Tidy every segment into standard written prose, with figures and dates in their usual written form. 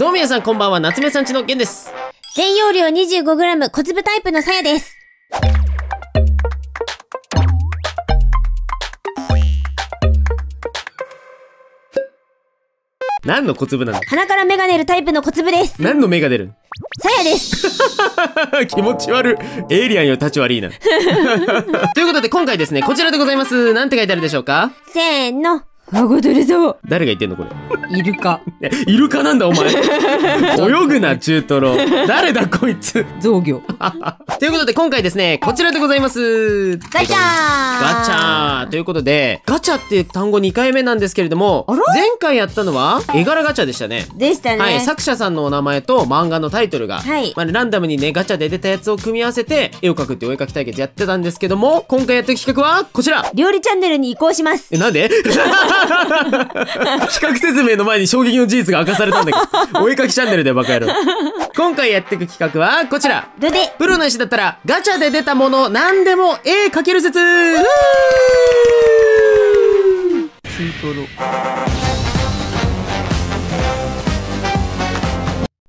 どうも皆さんこんばんは、夏目さんちのゲンです。全容量 25g 小粒タイプのさやです。何の小粒なの？鼻から芽が出るタイプの小粒です。何の芽が出る？さやです。気持ち悪い。エイリアンより立ち悪いな。ということで今回ですね、こちらでございます。なんて書いてあるでしょうか？せーの、あごどれぞ。誰が言ってんのこれ？イルカ。イルカなんだお前。泳ぐな中トロ。誰だこいつ。象魚。ということで今回ですね、こちらでございます。ガチャーガチャーということで、ガチャっていう単語2回目なんですけれども、前回やったのは絵柄ガチャでしたね。でしたね。はい、作者さんのお名前と漫画のタイトルが、はい、まあ、ランダムにねガチャで出たやつを組み合わせて絵を描くっていうお絵描き対決やってたんですけども、今回やってる企画はこちら。料理チャンネルに移行します。え、なんで？企画説明の前に衝撃の事実が明かされたんだけど。お絵かきチャンネルでバカ野郎。今回やっていく企画はこちら。どでプロの石だったらガチャで出たもの何でも絵描ける説。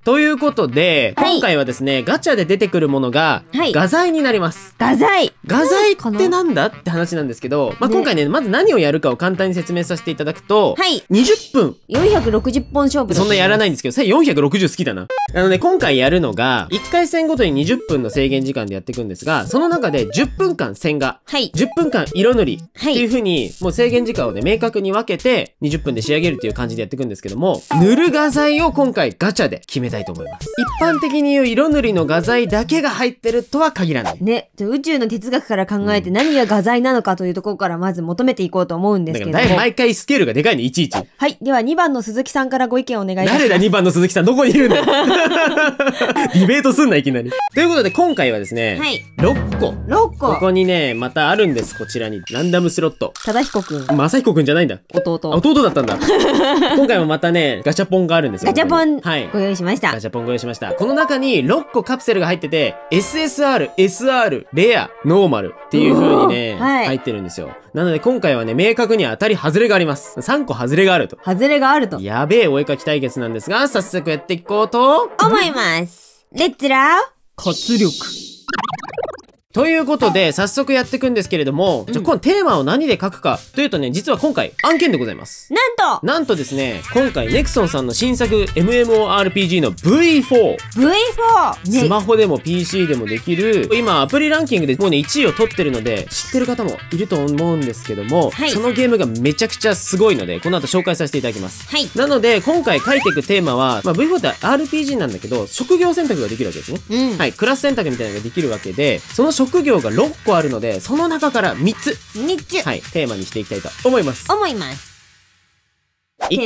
ということで、はい、今回はですね、ガチャで出てくるものが、はい、画材になります。画材。画材ってなんだって話なんですけど、まあ、今回ね、まず何をやるかを簡単に説明させていただくと、はい、20分。460本勝負。そんなやらないんですけど、さ、460好きだな。あのね、今回やるのが、1回戦ごとに20分の制限時間でやっていくんですが、その中で10分間線画、はい、10分間色塗り、っていう風に、もう制限時間をね、明確に分けて、20分で仕上げるっていう感じでやっていくんですけども、塗る画材を今回ガチャで決めたいと思います。一般的に言う色塗りの画材だけが入ってるとは限らないね。宇宙の哲学から考えて何が画材なのかというところからまず求めていこうと思うんですけど、だから毎回スケールがでかいね、いちいち。はい、では2番の鈴木さんからご意見をお願いします。誰だ2番の鈴木さん、どこにいるんだよ。ディベートすんないきなり。ということで今回はですね、はい、6個ここにねまたあるんです。こちらにランダムスロット。忠彦くん、正彦くんじゃないんだ、弟だったんだ。今回もまたねガチャポンがあるんですよ。ガチャポン、はい、ご用意しました。ガチャポンご用意しました。この中に6個カプセルが入ってて、SSR、SR、レア、ノーマルっていう風にね、はい、入ってるんですよ。なので今回はね、明確に当たり外れがあります。3個外れがあると。外れがあると。やべえお絵描き対決なんですが、早速やっていこうと思います。レッツラー活力。ということで、早速やっていくんですけれども、じゃあ、このテーマを何で書くかというとね、実は今回、案件でございます。なんとですね、今回、ネクソンさんの新作 MMORPG の V4。V4! スマホでも PC でもできる、今、アプリランキングでもうね、1位を取ってるので、知ってる方もいると思うんですけども、はい、そのゲームがめちゃくちゃすごいので、この後紹介させていただきます。はい。なので、今回書いていくテーマは、まあ、V4 って RPG なんだけど、職業選択ができるわけですね。うん、はい、クラス選択みたいなのができるわけで、その職業が6個あるので、その中から3つ、はい、テーマにしていきたいと思います。1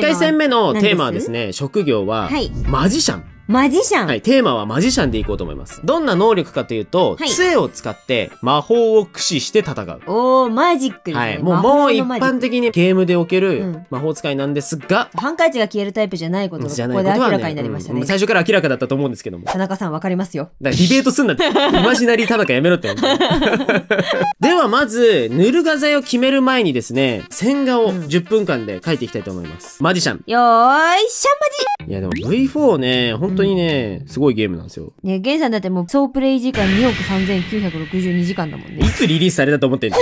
回戦目のテーマはですね、職業は、はい、マジシャン。マジシャン。はい、テーマはマジシャンでいこうと思います。どんな能力かというと、はい、杖を使って魔法を駆使して戦う。おー、マジックですね。はい、もう一般的にゲームでおける魔法使いなんですが、ハンカチが消えるタイプじゃないことがここで明らかになりましたね。最初から明らかだったと思うんですけども。田中さんわかりますよ。だからディベートすんなって。イマジナリー田中やめろって。ではまず、塗る画材を決める前にですね、線画を10分間で描いていきたいと思います。マジシャン。よーい、シャンマジ。いやでも V4 ね、本当にね、すごいゲームなんですよ。ね、ゲンさんだってもう総プレイ時間23962時間だもんね。いつリリースされたと思ってんの？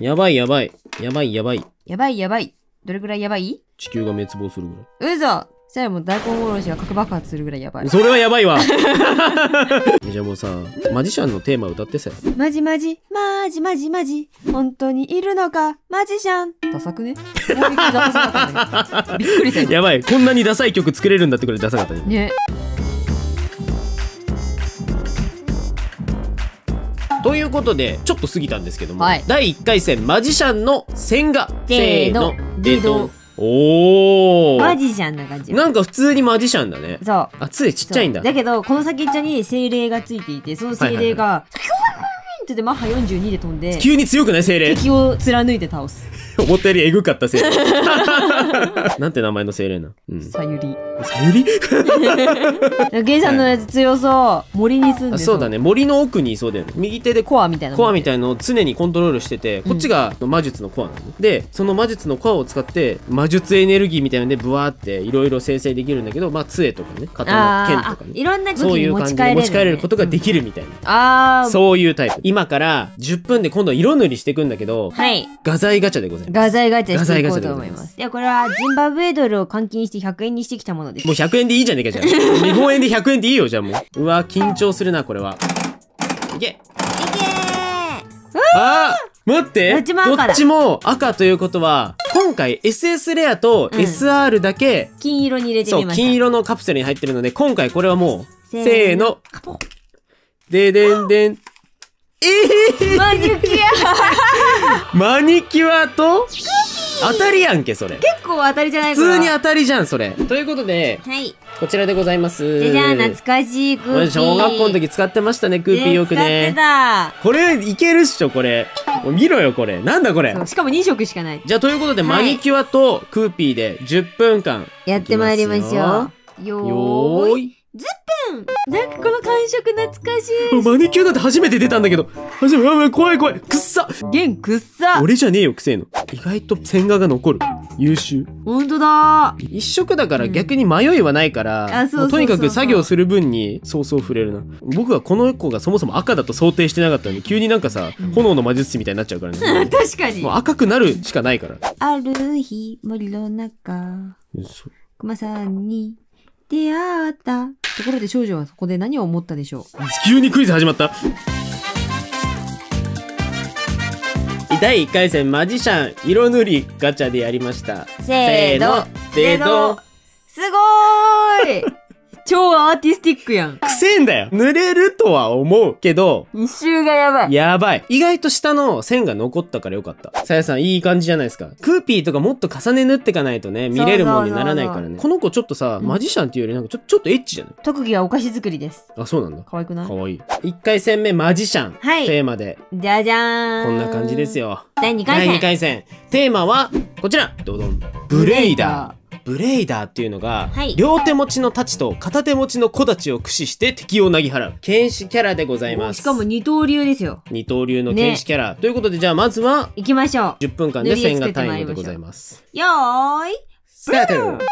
やばいやばい。やばいやばい。やばいやばい。どれくらいやばい？地球が滅亡するぐらい。嘘！そしたらもう大根おろしが核爆発するぐらいやばい。それはやばいわ。じゃあもうさ、マジシャンのテーマ歌ってさ。マジマジ、マジマジマジ、本当にいるのか、マジシャン。ダサくね？びっくりした。やばい、こんなにダサい曲作れるんだってくらいダサかったね。ね。ということで、ちょっと過ぎたんですけども、はい、第1回戦、マジシャンの線画。せーの、でどん。おー、マジシャンな感じ。なんか普通にマジシャンだね。そう、あ、杖ちっちゃいんだ。だけどこの先っちょに精霊がついていて、その精霊がキューンってマッハ42で飛んで、急に強くない？精霊敵を貫いて倒す。思ったよりエグかったせい。なんて名前の精霊な。さゆり。さゆり？ゲイさんのやつ強そう。森に住んでそうだね。森の奥にいそうだよね。右手でコアみたいな。コアみたいなのを常にコントロールしてて、こっちが魔術のコアなの。で、その魔術のコアを使って、魔術エネルギーみたいなので、ブワーっていろいろ生成できるんだけど、まあ、杖とかね、刀、剣とかね。いろんな武器に持ち帰れる。持ち帰れることができるみたいな。ああ。そういうタイプ。今から10分で今度は色塗りしていくんだけど、はい。画材ガチャでございます。画材ガチャしていこうと思います。ではこれはジンバブエドルを換金して100円にしてきたものです。もう100円でいいじゃねえかじゃん。日本円で100円でいいよじゃあもう。うわ緊張するなこれは。いけ。いけー。あー。待って。どっちも赤ということは、今回 SS レアと SR だけ、うん、金色に入れてみました。そう金色のカプセルに入ってるので今回これはもうせーの。ででんでん。マニキュアマニキュアと当たりやんけそれ。結構当たりじゃないかな。普通に当たりじゃんそれ。ということで、はい、こちらでございます。じゃあ懐かしいクーピー。小学校の時使ってましたねクーピーよくね。使ってた。これいけるっしょこれ。見ろよこれ。なんだこれ。しかも2色しかない。じゃあということで、はい、マニキュアとクーピーで10分間やってまいりましょう。よーい。ズップン！なんかこの感触懐かしい。マニキュアなんて初めて出たんだけど。初めて、怖い怖い。くっさ。弦くっさ。俺じゃねえよ、くせえの。意外と線画が残る。優秀。ほんとだー。一色だから逆に迷いはないから、とにかく作業する分に、そうそう触れるな。僕はこの子がそもそも赤だと想定してなかったのに、急になんかさ、炎の魔術師みたいになっちゃうからね。確かに。もう赤くなるしかないから。ある日、森の中、熊さんに出会った。ところで少女はそこで何を思ったでしょう。急にクイズ始まった。第1回戦マジシャン色塗りガチャでやりました。せーの、でど。すごーい。超アーティスティックやん。くせえんだよ。塗れるとは思うけど。一周がやばい。やばい。意外と下の線が残ったからよかった。さやさん、いい感じじゃないですか。クーピーとかもっと重ね塗ってかないとね、見れるもんにならないからね。この子ちょっとさ、マジシャンっていうよりなんかちょっとエッチじゃない？特技はお菓子作りです。あ、そうなんだ。可愛くない？可愛い。1回戦目マジシャン。はい。テーマで。じゃじゃーん。こんな感じですよ。第2回戦。第2回戦。テーマは、こちら。ドドン。ブレイダー。ブレイダーっていうのが、はい、両手持ちの太刀と片手持ちの小太刀を駆使して敵をなぎ払う剣士キャラでございます。しかも二刀流ですよ。二刀流の剣士キャラ、ね、ということで、じゃあまずは行きましょう。10分間で線画タイムでございます。よーいスタート。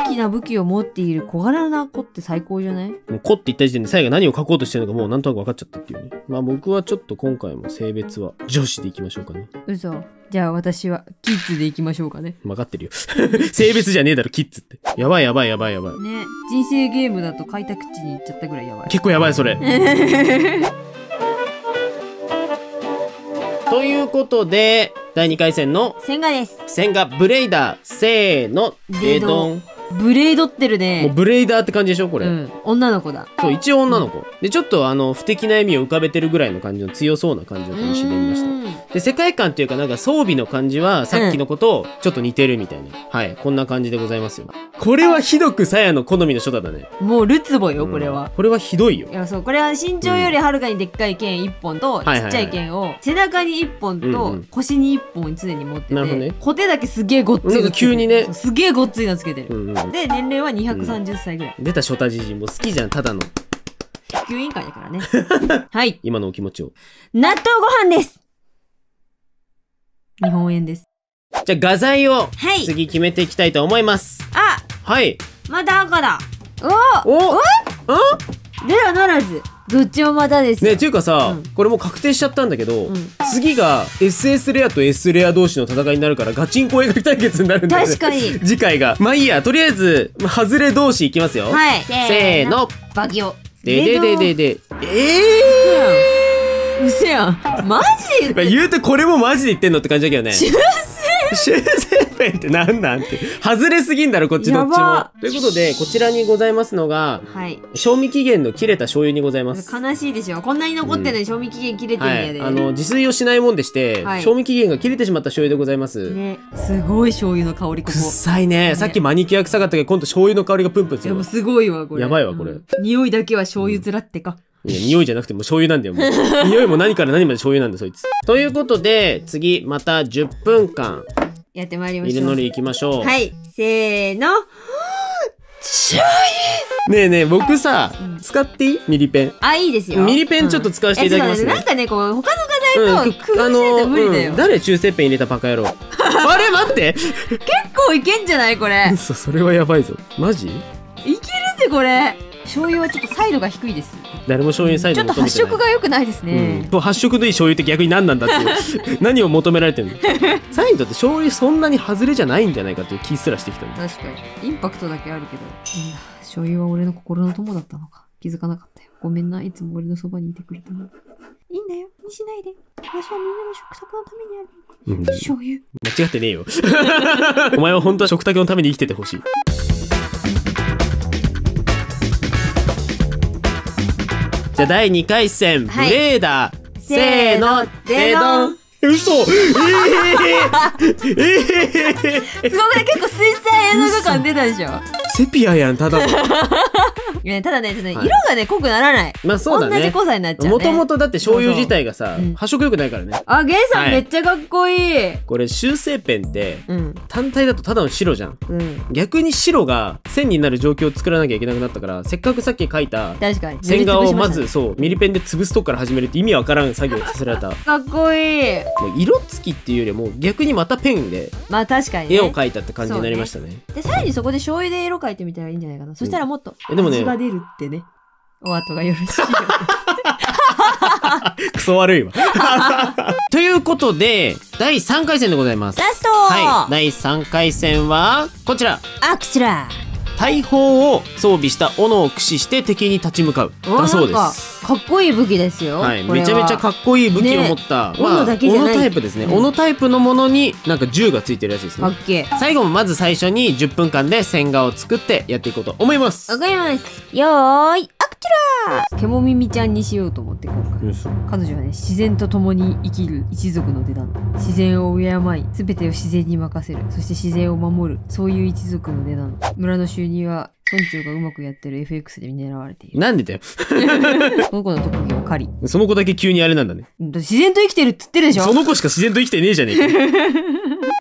大きな武器を持っている小柄な子って最高じゃない？もう子って言った時点で最後何を書こうとしてるのかもうなんとなく分かっちゃったっていうね。まあ僕はちょっと今回も性別は女子でいきましょうかね。嘘。じゃあ私はキッズでいきましょうかね。分かってるよ。性別じゃねえだろキッズって。やばいやばいやばいやばい。ね。人生ゲームだと開拓地に行っちゃったぐらいやばい。結構やばいそれ。ということで、第2回戦の線画です。線画ブレイダー。せーの。デドン。ブレイドってるね。もうブレイダーって感じでしょこれ、うん。女の子だ。そう、一応女の子。で、ちょっと不敵な笑みを浮かべてるぐらいの感じの強そうな感じの子にしてみました。で、世界観っていうかなんか装備の感じはさっきの子とちょっと似てるみたいな。うん、はい、こんな感じでございますよ。これはひどくさやの好みの書だね。もうルツボよ、これは、うん。これはひどいよ。いや、そう、これは身長よりはるかにでっかい剣1本と、ちっちゃい剣を、背中に1本と、腰に1本常に持ってて。なるほどね。小手だけすげえごっついのつけてる。急にね。すげえごっついのつけてる。うんうんで、年齢は230歳ぐらい。出た、ショタジジもう好きじゃん、ただの。地球委員会だからね。はい。今のお気持ちを。納豆ご飯です。日本円です。じゃあ、画材を、はい。次決めていきたいと思います。あはい。まだ赤だ。おおおではならず。どっちもまたですね。っていうかさ、これもう確定しちゃったんだけど、次が SS レアと S レア同士の戦いになるからガチンコ映画対決になるんだよね。確かに。次回が。まあいいや、とりあえず、ハズレ同士いきますよ。はい。せーの。バキオ。で。うせやん。マジで言うとこれもマジで言ってんのって感じだけどね。修正ペンってなんなんて。外れすぎんだろ、こっちどっちも。ということで、こちらにございますのが、はい。賞味期限の切れた醤油にございます。悲しいでしょ。こんなに残ってない賞味期限切れてるんやで。自炊をしないもんでして、賞味期限が切れてしまった醤油でございます。ね。すごい醤油の香り、ここ。臭いね。さっきマニキュア臭かったけど、今度醤油の香りがプンプンする。でもすごいわ、これ。やばいわ、これ。匂いだけは醤油ずらってか。匂いじゃなくても醤油なんだよ。もう匂いも何から何まで醤油なんだ、そいつ。ということで、次、また10分間。やってまいりましょう。入れのり行きましょう。はい、せーの。ねえねえ、僕さ、使っていい？ミリペン。あ、いいですよ。ミリペンちょっと使わせていただきますね。なんかね、こう、他の画材と工夫しないと無理だよ。誰中性ペン入れたバカ野郎。あれ待って。結構いけんじゃないこれ。嘘、それはやばいぞ。マジ？いけるってこれ。醤油はちょっとサイドが低いです。誰も醤油サイド求めてない。ちょっと発色が良くないですね。うん、発色のいい醤油って逆に何なんだっていう。何を求められてるの？サイドって醤油そんなに外れじゃないんじゃないかっていう気すらしてきたの。確かにインパクトだけあるけど。いや、醤油は俺の心の友だったのか気づかなかったよ。ごめんな、いつも俺のそばにいてくれたの。いいんだよ、気にしないで。私はみんなの食卓のためにある。うん、醤油。間違ってねえよ。お前は本当は食卓のために生きててほしい。じゃあ第2回戦、ブレーダー。せーの、デドン。嘘、すごくね、結構水彩映像感出たでしょ。セピアやん、ただの。ただね、色がね、濃くならない。まあそうだね。同じ濃さになっちゃう。もともとだって醤油自体がさ、発色良くないからね。あ、ゲイさんめっちゃかっこいい。これ修正ペンって単体だとただの白じゃん。逆に白が線になる状況を作らなきゃいけなくなったから、せっかくさっき描いた線画をまずそうミリペンで潰すとこから始めるって意味わからん作業をさせられた。かっこいい。色付きっていうよりも逆にまたペンで絵を描いたって感じになりましたね。でさらにそこで醤油で色描いてみたらいいんじゃないかな。そしたらもっと味が出るってね。お後がよろしいよ。クソ悪いわ。ということで第3回戦でございます。ラスト。はい、第3回戦はこちら。あ、こちら。大砲を装備した斧を駆使して敵に立ち向かうだそうです。かっこいい武器ですよ。はい、めちゃめちゃかっこいい武器を持った、まあ、斧タイプですね。斧タイプのものになんか銃がついてるらしいですね。オッケー。最後もまず最初に10分間で線画を作ってやっていこうと思います。わかります。よーい、アクチュラー。ケモミミちゃんにしようと思って今回。彼女はね、自然と共に生きる一族の出だん。自然を敬い、すべてを自然に任せる。そして自然を守る。そういう一族の出だん。村の収入は村長がうまくやってる FX で狙われている。なんでだよ。その子の特技を狩り。その子だけ急にあれなんだね。自然と生きてるっつってるでしょ。その子しか自然と生きてねえじゃねえか。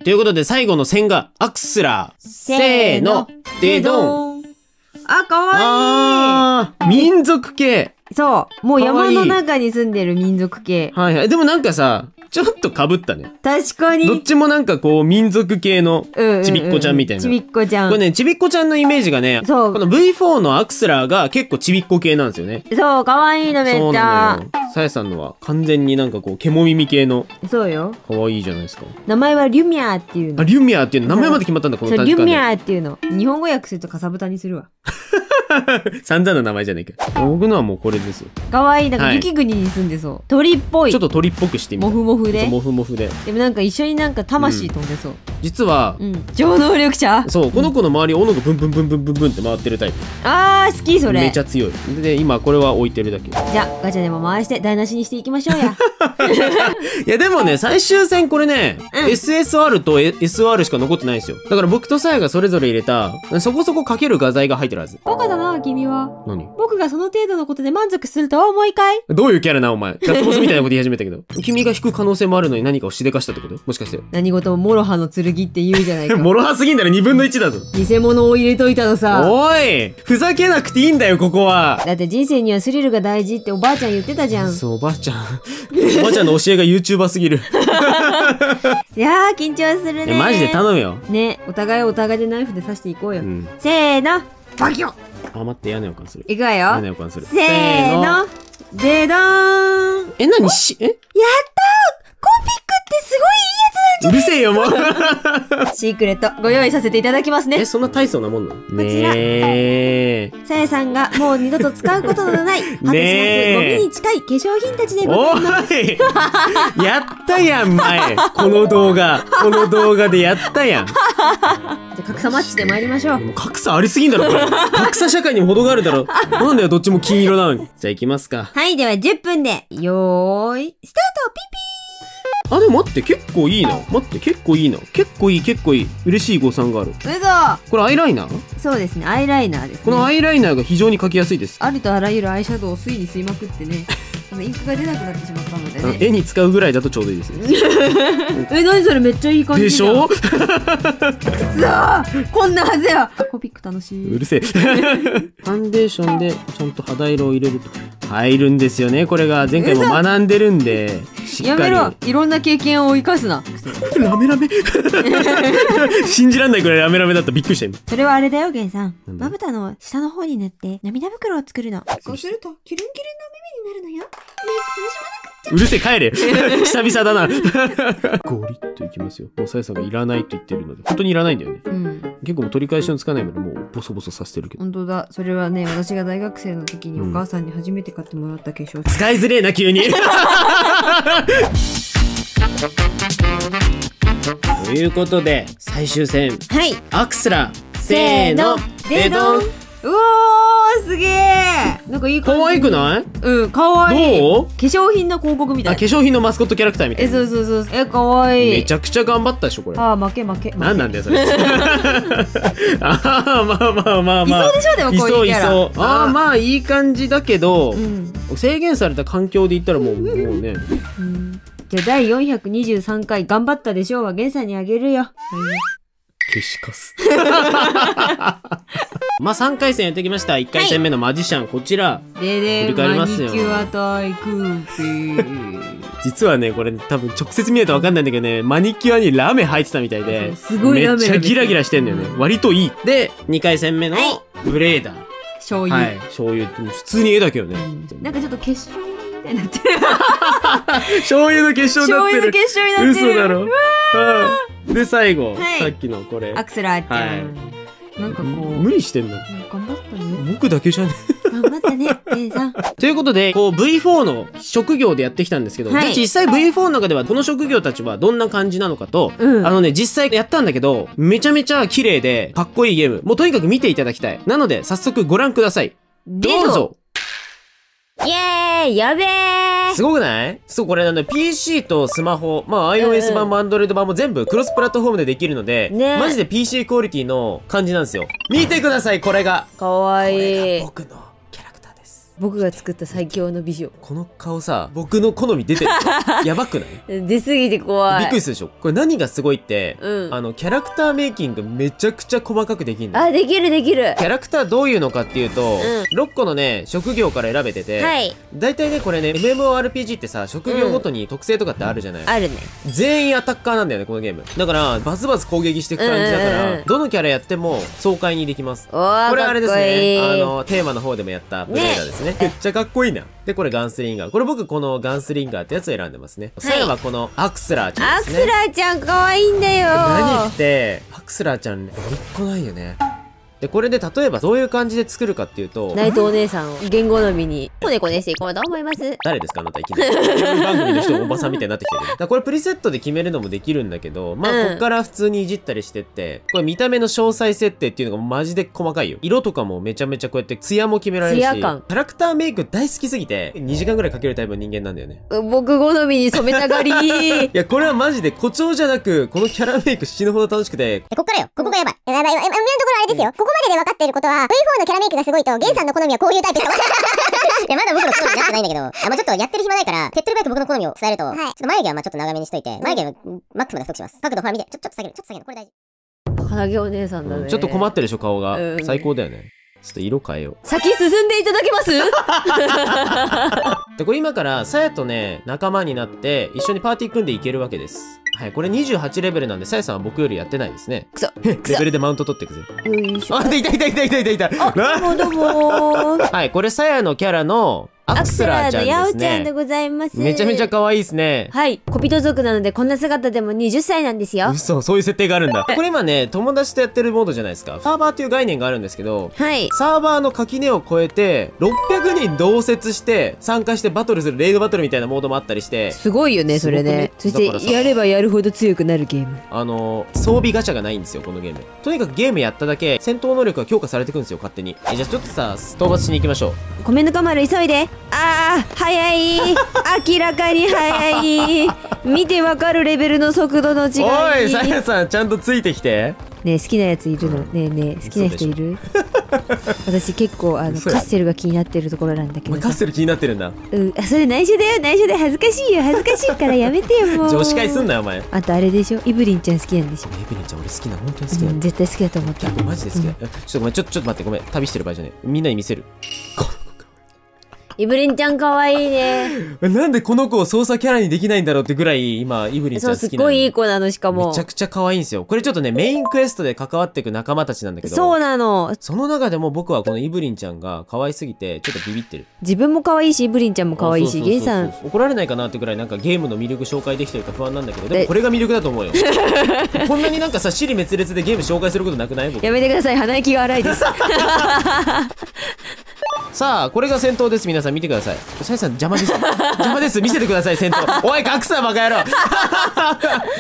ということで最後の線がアクスラー。せーの、デドン。あ、かわいい。あー、民族系。そう。もう山の中に住んでる民族系。はいはい。でもなんかさ、ちょっと被ったね。確かに。どっちもなんかこう、民族系のちびっこちゃんみたいな。ちびっこちゃん。これね、ちびっこちゃんのイメージがね、そう。この V4 のアクスラーが結構ちびっこ系なんですよね。そう、かわいいのめっちゃ。さやさんのは完全になんかこう、ケモ耳系の。そうよ。かわいいじゃないですか。名前はリュミャーっていうの。あ、リュミャーっていうの。名前まで決まったんだ、この短時間で。リュミャーっていうの。日本語訳するとかさぶたにするわ。散々な名前じゃねえか。僕のはもうこれですよ。かわいい。なんか雪国に住んでそう。鳥っぽい。ちょっと鳥っぽくしてみた。モフモフで。モフモフで。でもなんか一緒になんか魂飛んでそう。実は、超能力者？そう、この子の周り斧がブンブンブンブンブンブンって回ってるタイプ。あー、好きそれ。めちゃ強い。で、今これは置いてるだけ。じゃあ、ガチャでも回して台無しにしていきましょうや。いやでもね、最終戦これね、SSR と SR しか残ってないんですよ。だから僕とさやがそれぞれ入れた、そこそこかける画材が入ってるはず。バカだな、君は。何？僕がその程度のことで満足するとは思いかい？どういうキャラな、お前。ラスボスみたいなこと言い始めたけど。君が引く可能性もあるのに何かをしでかしたってこと？もしかして。何事もモロハの剣って言うじゃないか。モロハすぎんだろ、1/2だぞ。偽物を入れといたのさ。おい！ふざけなくていいんだよ、ここは。だって人生にはスリルが大事っておばあちゃん言ってたじゃん。そう、おばあちゃん。おばあちゃんの教えが YouTuber すぎる。いやー、緊張するね。マジで頼むよ。ね、お互いをお互いでナイフで刺していこうよ。せーの、バキョン。あ、待って、嫌な予感する。いくわよ。嫌な予感する。せーの、でどーん。え、なにし、え？やったー！コピックってすごいいいやつなんじゃない？うるせえよ、もう。シークレット、ご用意させていただきますね。え、そんな大層なもんなの？こちら。さやさんがもう二度と使うことのない、果てしなくゴミに近い化粧品たちでございます。おい！やったやん、前。この動画でやったやん。格差マッチで参りましょう。格差ありすぎんだろ、これ。格差社会にも程があるだろ。なんだよ、どっちも金色なのに。じゃあ行きますか。はい、では10分で、よーい、スタート。ピピー。あ、でも待って、結構いいな。待って、結構いいな。結構いい。嬉しい誤算がある。うそー。これアイライナー？そうですね、アイライナーですね。このアイライナーが非常に描きやすいです。あるとあらゆるアイシャドウを推理まくってね。今インクが出なくなってしまったので、ね、絵に使うぐらいだとちょうどいいですよ。え、何それ、めっちゃいい感じでしょ。くそー、こんなはずや。コピック楽しい。うるせえ。ファンデーションでちゃんと肌色を入れると入るんですよね。これが前回も学んでるんで。やめろ、いろんな経験を生かすな。ラメラメ。信じらんないくらいラメラメだった。びっくりした今。それはあれだよ、ゲンさん。まぶたの下の方に塗って涙袋を作るの。こうするとキルンキルンの目になるのよ。ね、楽しまなくっちゃ。うるせえ、帰れ。久々だな。ゴリッといきますよ。もうさやさんがいらないと言ってるので、本当にいらないんだよね。うん。結構もう取り返しのつかないからもうボソボソさせてるけど。本当だ。それはね、私が大学生の時にお母さんに初めて買ってもらった化粧。使いづれえな急に。ということで最終戦、はい、アクスラ、せーの、でどん。うおー、すげー、なんかいい感じ。可愛くない？うん、可愛い。どう？化粧品の広告みたい。あ、化粧品のマスコットキャラクターみたいな。そうそうそう。え、可愛い。めちゃくちゃ頑張ったでしょこれ。あー、負け負け。なんなんだよそれ。あー、まあまあまあまあ。いそうでしょでもこういうキャラ。いそういそう。あー、まあいい感じだけど、制限された環境で言ったらもうね。じゃあ第423回頑張ったでしょうはゲンさんにあげるよ。消しカス。まあ3回戦やってきました。1回戦目のマジシャン、はい、こちら振り返りますよ。実はねこれ多分直接見ないと分かんないんだけどね、マニキュアにラメ入ってたみたいで、めっちゃギラギラしてんだよね。割といい。で2回戦目のブレーダー、はい、醤油、はい、醤油って普通に絵だけどね、なんかちょっと結晶なってる。醤油の結晶になってる。嘘だろ。で最後さっきのこれアクセラーちゃん、なんかこう無理してんの。頑張ったね。僕だけじゃね。頑張ったね、ゲンさん。ということでこう V4 の職業でやってきたんですけど、実際 V4 の中ではこの職業たちはどんな感じなのかと、実際やったんだけどめちゃめちゃ綺麗でかっこいいゲーム、もうとにかく見ていただきたい。なので早速ご覧ください。どうぞ。イエーイ、やべえ。すごくない？そう、これPC とスマホ、まあ iOS 版も Android 版も全部クロスプラットフォームでできるので、ね、マジで PC クオリティの感じなんですよ。見てください、これが。かわいい。これが僕のキャラクターです。僕が作った最強の美女。この顔さ、僕の好み出てる。やばくない？出すぎて怖い。びっくりするでしょ。これ何がすごいって、キャラクターメイキングめちゃくちゃ細かくできるの。あ、できるできる。キャラクターどういうのかっていうと、6個のね、職業から選べてて、大体ね、これね、MMORPG ってさ、職業ごとに特性とかってあるじゃない？あるね。全員アタッカーなんだよね、このゲーム。だから、バズバズ攻撃していく感じだから、どのキャラやっても爽快にできます。これあれですね、テーマの方でもやったブレーダーですね。めっちゃかっこいいな。で、これガンスリンガー。これ僕このガンスリンガーってやつを選んでますね。さやはこのアクスラーちゃんですね。アクスラーちゃん可愛いんだよ。何って、アクスラーちゃんね、おいっ子ないよね。で、これで例えばどういう感じで作るかっていうと、ナイトお姉さんを言語のみに、こねこねしていこうと思います。誰ですかあなた、いきなり。番組の人、おばさんみたいになってきてる。だからこれプリセットで決めるのもできるんだけど、まあ、こっから普通にいじったりしてって、これ見た目の詳細設定っていうのがマジで細かいよ。色とかもめちゃめちゃこうやって、ツヤも決められるし、キャラクターメイク大好きすぎて、2時間ぐらいかけるタイプの人間なんだよね。僕好みに染めたがりー。いや、これはマジで誇張じゃなく、このキャラメイク死ぬほど楽しくて。こっからよ。ここがやばい。やばい。今のところあれですよ。ここまでで分かっていることは、V4 のキャラメイクがすごいと、ゲンさんの好みはこういうタイプです。いや、まだ僕の好みになってないんだけど、まあちょっとやってる暇ないから、手っ取り早く僕の好みを伝えると、ちょっと眉毛はまあちょっと長めにしといて、眉毛のマックスまで太くします。角度ほら見て、ちょっと下げる。これ大事。鼻毛お姉さんだね。ちょっと困ってるでしょ、顔が。最高だよね。ちょっと色変えよう。先進んでいただけます？で、これ今から、さやとね、仲間になって、一緒にパーティー組んでいけるわけです。はい、これ28レベルなんで、さやさんは僕よりやってないですね。くそ。レベルでマウント取ってくぜ。あ、いた。あ、どうも。はい、これさやのキャラの、アクスラーちゃんですね。アクスラーのヤオちゃんでございます。めちゃめちゃ可愛いですね。はい。コピト族なのでこんな姿でも20歳なんですよ。嘘、そういう設定があるんだ。これ今ね、友達とやってるモードじゃないですか。サーバーという概念があるんですけど、はい。サーバーの垣根を越えて、600人同説して、参加してバトルする、レイドバトルみたいなモードもあったりして。すごいよね、それね。そして、やればやるほど強くなるゲーム。装備ガチャがないんですよ、このゲーム。とにかくゲームやっただけ、戦闘能力が強化されてくんですよ、勝手に。じゃあちょっとさ、討伐しに行きましょう。米ぬか丸急いで。ああ、早い。明らかに早い。見てわかるレベルの速度の違い。おい、さやさん、ちゃんとついてきて。ねえ、好きなやついるの。ねえねえ、好きな人いる？私結構カッセルが気になってるところなんだけど。カッセル気になってるんだ。うん、それ内緒だよ内緒だよ、恥ずかしいよ恥ずかしいからやめてよもう。女子会すんなよお前。あとあれでしょ、イブリンちゃん好きなんでしょ。イブリンちゃん俺好きな、本当に好きなの。絶対好きだと思った。マジで好きだ。ちょっとごめん、ちょっと待って、ごめん、旅してる場合じゃねえ。みんなに見せる。イブリンちゃん可愛いね。なんでこの子を操作キャラにできないんだろうってぐらい今イブリンちゃん好きなの。そう、すっごいいい子なの、しかも。めちゃくちゃ可愛いんですよ。これちょっとね、メインクエストで関わっていく仲間たちなんだけど。そうなの。その中でも僕はこのイブリンちゃんが可愛すぎてちょっとビビってる。自分も可愛いし、イブリンちゃんも可愛いし、ゲイさん怒られないかなってぐらいなんかゲームの魅力紹介できてるか不安なんだけど、でもこれが魅力だと思うよ。こんなになんかさ、支離滅裂でゲーム紹介することなくない？僕やめてください、鼻息が荒いです。さあ、これが戦闘です。皆さん見てください。サイさん邪魔です。邪魔です。見せてください、戦闘。おい、ガクさんバカ野郎。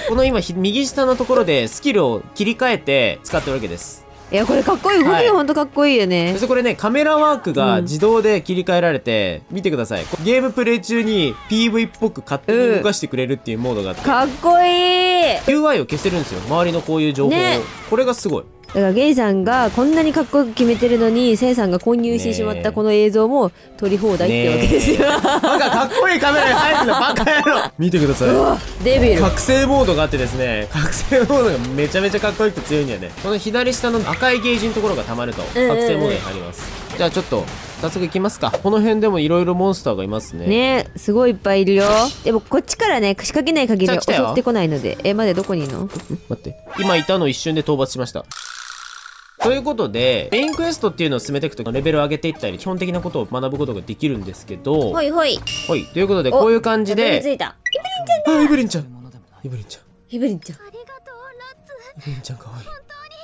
この今、右下のところでスキルを切り替えて使ってるわけです。いや、これかっこいい。動きがほんとかっこいいよね。そしてこれね、カメラワークが自動で切り替えられて、見てください。ゲームプレイ中に PV っぽく勝手に動かしてくれるっていうモードがあって。かっこいい。 UI を消せるんですよ。周りのこういう情報を。ね、これがすごい。だからゲイさんがこんなにかっこよく決めてるのに、セイさんが混入してしまったこの映像も撮り放題ってわけですよ。バカ、かっこいいカメラに入るのバカ野郎。見てください、デビル覚醒モードがあってですね、覚醒モードがめちゃめちゃかっこよくて強いんだよね。この左下の赤いゲージのところがたまると覚醒モードに入ります。じゃあちょっと早速いきますか。この辺でもいろいろモンスターがいますね。ね、すごいいっぱいいるよ。でもこっちからね、仕掛けない限りは襲ってこないので。え、まだどこにいるの？ん？待って、今いたの一瞬で討伐しました。ということで、メインクエストっていうのを進めていくと、レベルを上げていったり、基本的なことを学ぶことができるんですけど。ほいほい。ほい。ということで、こういう感じで。イブリンちゃんだ。あ、イブリンちゃん。イブリンちゃん。イブリンちゃん。イブリンちゃんかわいい。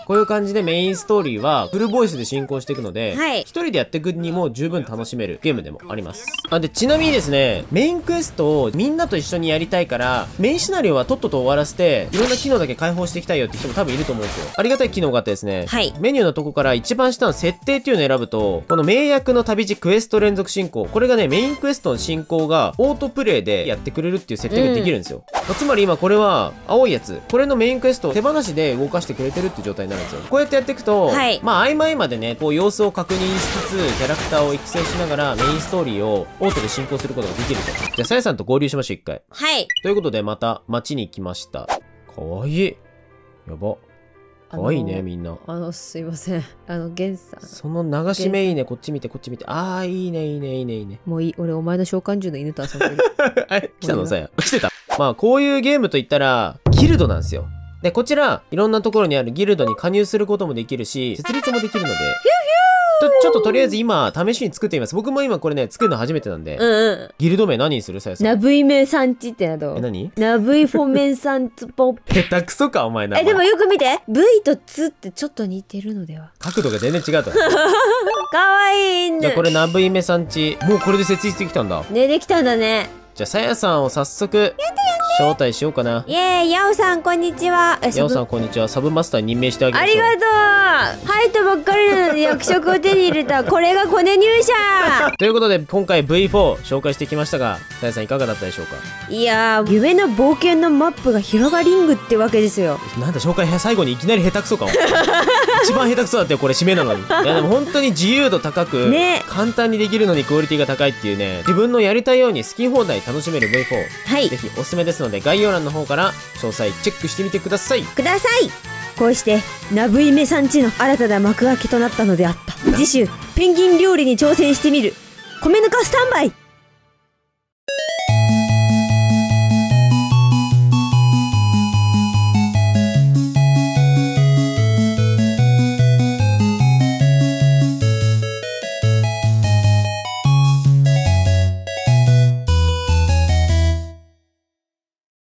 こういう感じでメインストーリーはフルボイスで進行していくので、一人でやっていくにも十分楽しめるゲームでもあります。で、ちなみにですね、メインクエストをみんなと一緒にやりたいから、メインシナリオはとっとと終わらせて、いろんな機能だけ開放していきたいよって人も多分いると思うんですよ。ありがたい機能があってですね、メニューのとこから一番下の設定っていうのを選ぶと、この名役の旅路クエスト連続進行、これがね、メインクエストの進行がオートプレイでやってくれるっていう設定ができるんですよ。つまり今これは青いやつ、これのメインクエストを手放しで動かしてくれてるって状態になる。こうやってやっていくと、まあ合間合間でね、こう様子を確認しつつキャラクターを育成しながらメインストーリーをオートで進行することができると。じゃあさやさんと合流しましょう、一回。ということで、また街に来ました。かわいい。やば、かわいいね、みんな。すいません、ゲンさん、その流し目いいね。こっち見て、こっち見て。ああ、いいねいいねいいねいいね。もういい、俺お前の召喚獣の犬と遊んでる。あれ来たの、さや来てた。まあこういうゲームといったらギルドなんですよ。で、こちら、いろんなところにあるギルドに加入することもできるし、設立もできるので、ちょっととりあえず今、試しに作ってみます。僕も今これね、作るの初めてなんで。ギルド名何にする？さやさん。ナブイメサンチってなど。え、何？ナブイフォメンサンツポップ。下手くそか、お前な。え、でもよく見て！ V とツってちょっと似てるのでは。角度が全然違うと。かわいいね。じゃあこれナブイメサンチ。もうこれで設立できたんだ。ね、できたんだね。じゃあ、さやさんを早速、招待しようかな。イエーイ、ヤオさんこんにちは。ヤオさんこんにちは。サブマスターに任命してあげましょう。ありがとう。入ったばっかりなのに役職を手に入れた。これがコネ入社。ということで、今回 V4 紹介してきましたが、さやさんいかがだったでしょうか？いやー、夢の冒険のマップが広がりんぐってわけですよ。なんだ、紹介最後にいきなり下手くそか。一番下手くそだったよ、これ締めなのに。いや、でも本当に自由度高く、簡単にできるのにクオリティが高いっていうね、自分のやりたいように好き放題楽しめる V4。ぜひおすすめですので、概要欄の方から詳細チェックしてみてください。こうしてナブイメさんちの新たな幕開けとなったのであった。次週ペンギン料理に挑戦してみる。米ぬかスタンバイ。